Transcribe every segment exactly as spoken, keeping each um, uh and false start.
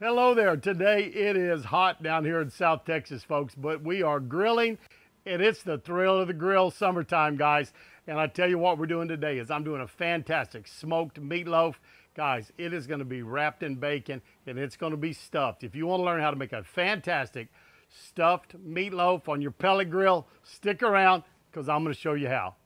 Hello there. Today it is hot down here in South Texas, folks, but we are grilling, and it's the thrill of the grill, summertime, guys. And I tell you what we're doing today is I'm doing a fantastic smoked meatloaf. Guys, it is going to be wrapped in bacon, and it's going to be stuffed. If you want to learn how to make a fantastic stuffed meatloaf on your pellet grill, stick around because I'm going to show you how.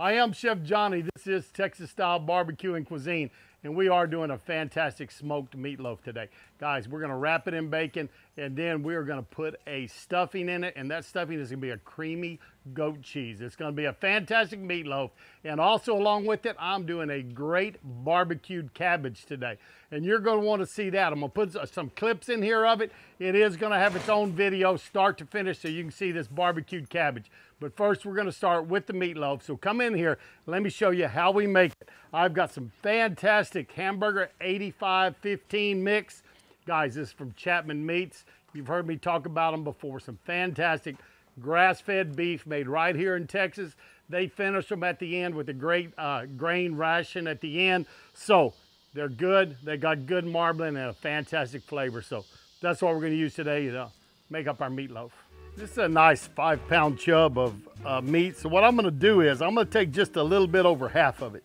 I am Chef Johnny. This is Texas Style Barbecue and Cuisine, and we are doing a fantastic smoked meatloaf today. Guys, we're going to wrap it in bacon, and then we're going to put a stuffing in it, and that stuffing is going to be a creamy goat cheese. It's going to be a fantastic meatloaf, and also along with it, I'm doing a great barbecued cabbage today, and you're going to want to see that. I'm going to put some clips in here of it. It is going to have its own video start to finish so you can see this barbecued cabbage. But first, we're going to start with the meatloaf. So come in here. Let me show you how we make it. I've got some fantastic hamburger eighty-five fifteen mix. Guys, this is from Chapman Meats. You've heard me talk about them before. Some fantastic grass-fed beef made right here in Texas. They finish them at the end with a great uh, grain ration at the end. So they're good. They got good marbling and a fantastic flavor. So that's what we're going to use today to make up our meatloaf. This is a nice five pound chub of uh, meat. So what I'm gonna do is I'm gonna take just a little bit over half of it,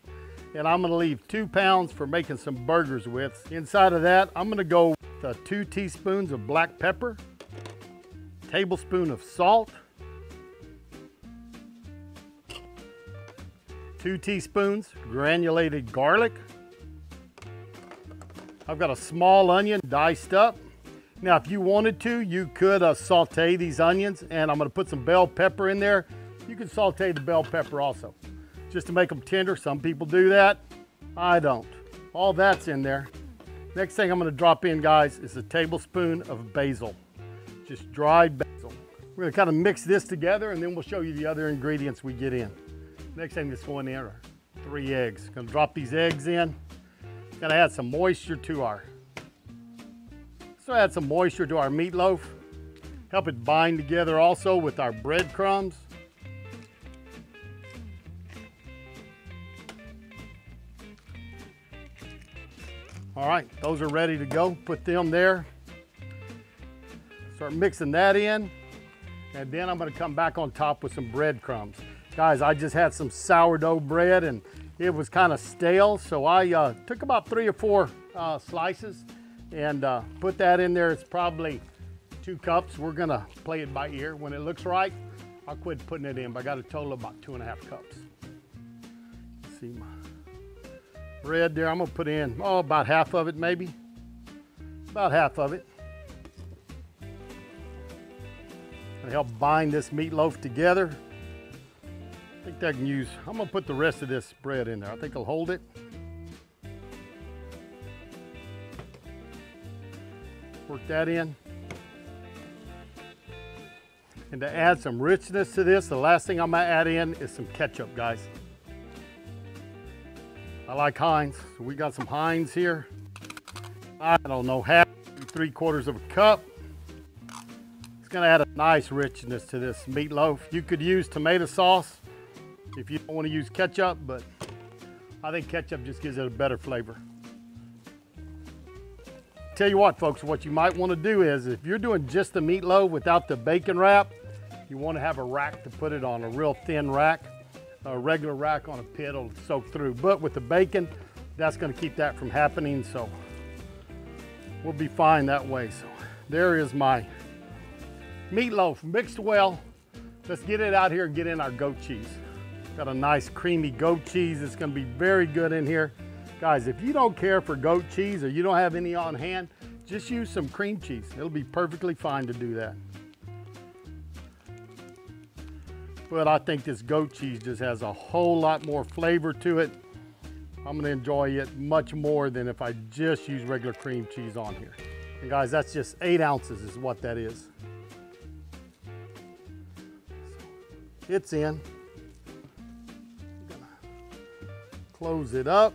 and I'm gonna leave two pounds for making some burgers with. Inside of that, I'm gonna go with uh, two teaspoons of black pepper, a tablespoon of salt, two teaspoons granulated garlic. I've got a small onion diced up. Now, if you wanted to, you could uh, saute these onions, and I'm gonna put some bell pepper in there. You can saute the bell pepper also, just to make them tender. Some people do that, I don't. All that's in there. Next thing I'm gonna drop in, guys, is a tablespoon of basil, just dried basil. We're gonna kind of mix this together, and then we'll show you the other ingredients we get in. Next thing that's going in are three eggs. Gonna drop these eggs in. Gotta add some moisture to our So add some moisture to our meatloaf, help it bind together also with our breadcrumbs. All right, those are ready to go. Put them there. Start mixing that in, and then I'm gonna come back on top with some breadcrumbs. Guys, I just had some sourdough bread, and it was kind of stale, so I uh, took about three or four uh, slices and uh, put that in there. It's probably two cups. We're gonna play it by ear. When it looks right, I'll quit putting it in, but I got a total of about two and a half cups. Let's see my bread there. I'm gonna put in, oh, about half of it maybe. About half of it. Gonna help bind this meatloaf together. I think that can use, I'm gonna put the rest of this bread in there. I think I'll hold it. Work that in. And to add some richness to this, the last thing I'm gonna add in is some ketchup, guys. I like Heinz, so we got some Heinz here. I don't know, half, three quarters of a cup. It's gonna add a nice richness to this meatloaf. You could use tomato sauce if you don't wanna use ketchup, but I think ketchup just gives it a better flavor. Tell you what, folks, what you might want to do is if you're doing just the meatloaf without the bacon wrap, you want to have a rack to put it on, a real thin rack. A regular rack on a pit will soak through, but with the bacon, that's going to keep that from happening, so we'll be fine that way. So there is my meatloaf mixed well. Let's get it out here and get in our goat cheese. Got a nice creamy goat cheese. It's going to be very good in here. Guys, if you don't care for goat cheese or you don't have any on hand, just use some cream cheese. It'll be perfectly fine to do that. But I think this goat cheese just has a whole lot more flavor to it. I'm gonna enjoy it much more than if I just use regular cream cheese on here. And guys, that's just eight ounces is what that is. It's in. I'm gonna close it up.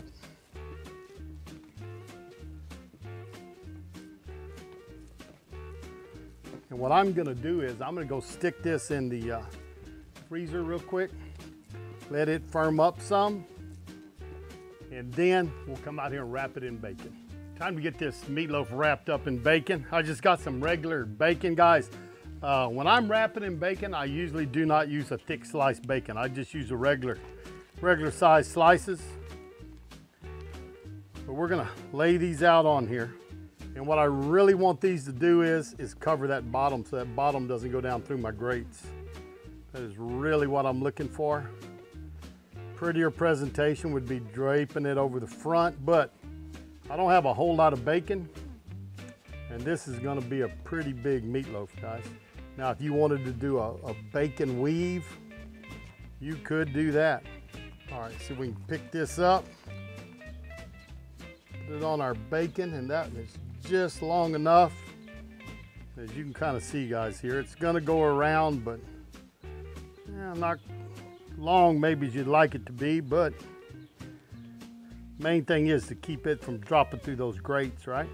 what I'm gonna do is I'm gonna go stick this in the uh, freezer real quick, let it firm up some, and then we'll come out here and wrap it in bacon. Time to get this meatloaf wrapped up in bacon. I just got some regular bacon, guys. Uh, when I'm wrapping in bacon, I usually do not use a thick sliced bacon. I just use a regular, regular size slices. But we're gonna lay these out on here. And what I really want these to do is, is cover that bottom so that bottom doesn't go down through my grates. That is really what I'm looking for. Prettier presentation would be draping it over the front, but I don't have a whole lot of bacon, and this is gonna be a pretty big meatloaf, guys. Now, if you wanted to do a, a bacon weave, you could do that. All right, so we can pick this up, put it on our bacon, and that is just long enough. As you can kind of see, guys, here, it's gonna go around, but yeah, not long maybe as you'd like it to be, but main thing is to keep it from dropping through those grates, right?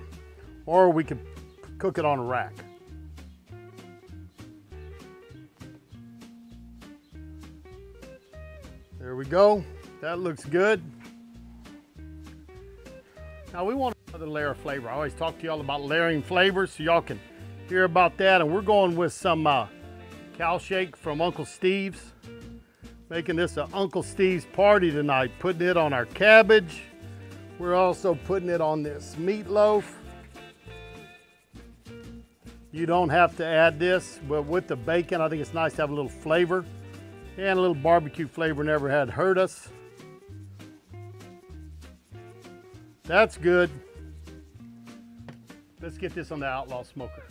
Or we could cook it on a rack. There we go, that looks good. Now we want another layer of flavor. I always talk to y'all about layering flavors, so y'all can hear about that. And we're going with some uh, cow shake from Uncle Steve's. Making this an Uncle Steve's party tonight. Putting it on our cabbage. We're also putting it on this meatloaf. You don't have to add this, but with the bacon, I think it's nice to have a little flavor. And a little barbecue flavor never had hurt us. That's good. Let's get this on the Outlaw Smoker.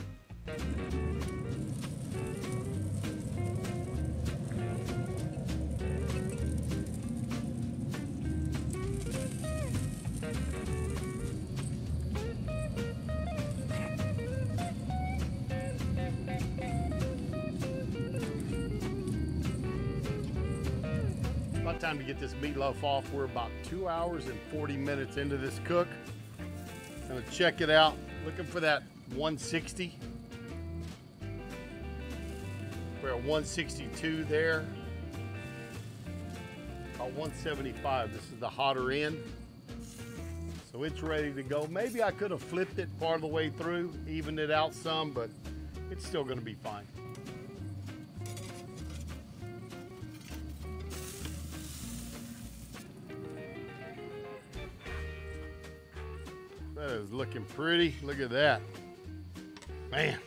Time to get this meatloaf off. We're about two hours and forty minutes into this cook. Gonna check it out. Looking for that one sixty. We're at one sixty-two there. About one seventy-five. This is the hotter end. So it's ready to go. Maybe I could have flipped it part of the way through, evened it out some, but it's still gonna be fine. That is looking pretty. Look at that. Man,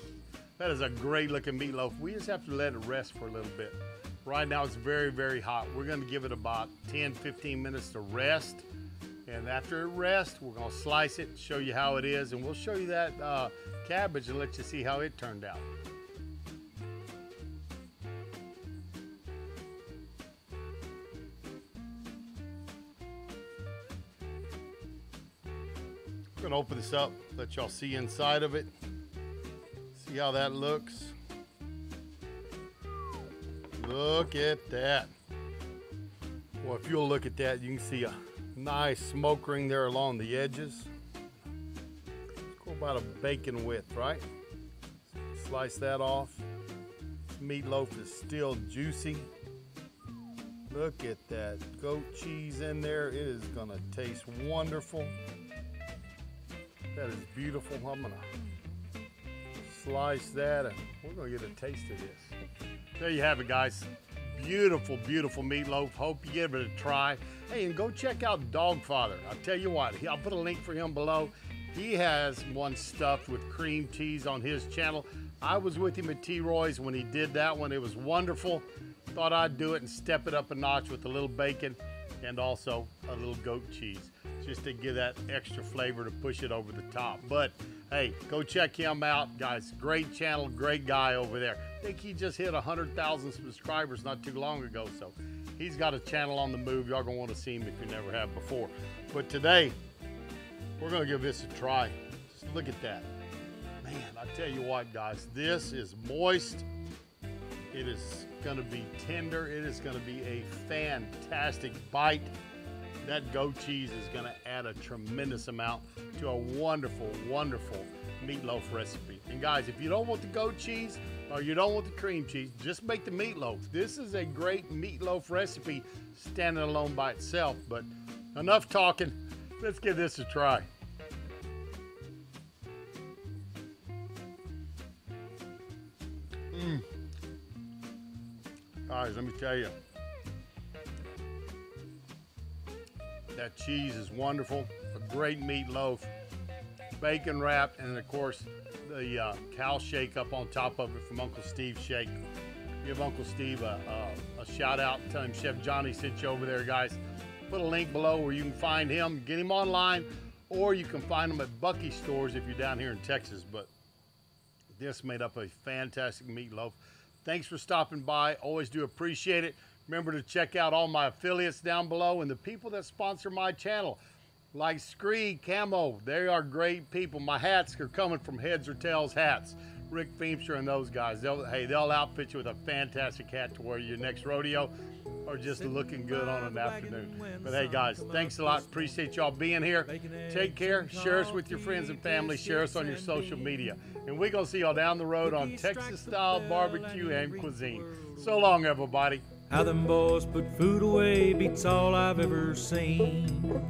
that is a great looking meatloaf. We just have to let it rest for a little bit. Right now it's very, very hot. We're gonna give it about ten, fifteen minutes to rest. And after it rests, we're gonna slice it, show you how it is, and we'll show you that uh, cabbage and let you see how it turned out. Gonna open this up, let y'all see inside of it, see how that looks. Look at that. Well, if you'll look at that, you can see a nice smoke ring there along the edges. Let's go about a bacon width, right? Slice that off. This meatloaf is still juicy. Look at that goat cheese in there. It is gonna taste wonderful. That is beautiful. I'm gonna slice that and we're gonna get a taste of this. There you have it, guys. Beautiful, beautiful meatloaf. Hope you give it a try. Hey, and go check out Dogfather. I'll tell you what, I'll put a link for him below. He has one stuffed with cream cheese on his channel. I was with him at T-Roy's when he did that one. It was wonderful. Thought I'd do it and step it up a notch with a little bacon and also a little goat cheese, just to give that extra flavor to push it over the top. But hey, go check him out, guys. Great channel, great guy over there. I think he just hit one hundred thousand subscribers not too long ago, so he's got a channel on the move. Y'all gonna wanna see him if you never have before. But today, we're gonna give this a try. Just look at that. Man, I tell you what, guys, this is moist. It is gonna be tender. It is gonna be a fantastic bite. That goat cheese is gonna add a tremendous amount to a wonderful, wonderful meatloaf recipe. And guys, if you don't want the goat cheese or you don't want the cream cheese, just make the meatloaf. This is a great meatloaf recipe standing alone by itself, but enough talking. Let's give this a try. Mm. Guys, let me tell you, that cheese is wonderful. A great meatloaf, bacon wrapped, and of course the uh, cow shake up on top of it from Uncle Steve's shake. Give Uncle Steve a, a, a shout out. Tell him Chef Johnny sent you over there, guys. Put a link below where you can find him, get him online, or you can find him at Bucky's stores if you're down here in Texas. But this made up a fantastic meatloaf. Thanks for stopping by. Always do appreciate it. Remember to check out all my affiliates down below and the people that sponsor my channel, like Scree Camo. They are great people. My hats are coming from Heads or Tails Hats. Rick Feemster and those guys. They'll, hey, they'll outfit you with a fantastic hat to wear your next rodeo or just looking good on an afternoon. But hey, guys, thanks a lot. Appreciate y'all being here. Take care. Share us with your friends and family. Share us on your social media. And we're going to see y'all down the road on Texas Style Barbecue and Cuisine. So long, everybody. How them boys put food away beats all I've ever seen.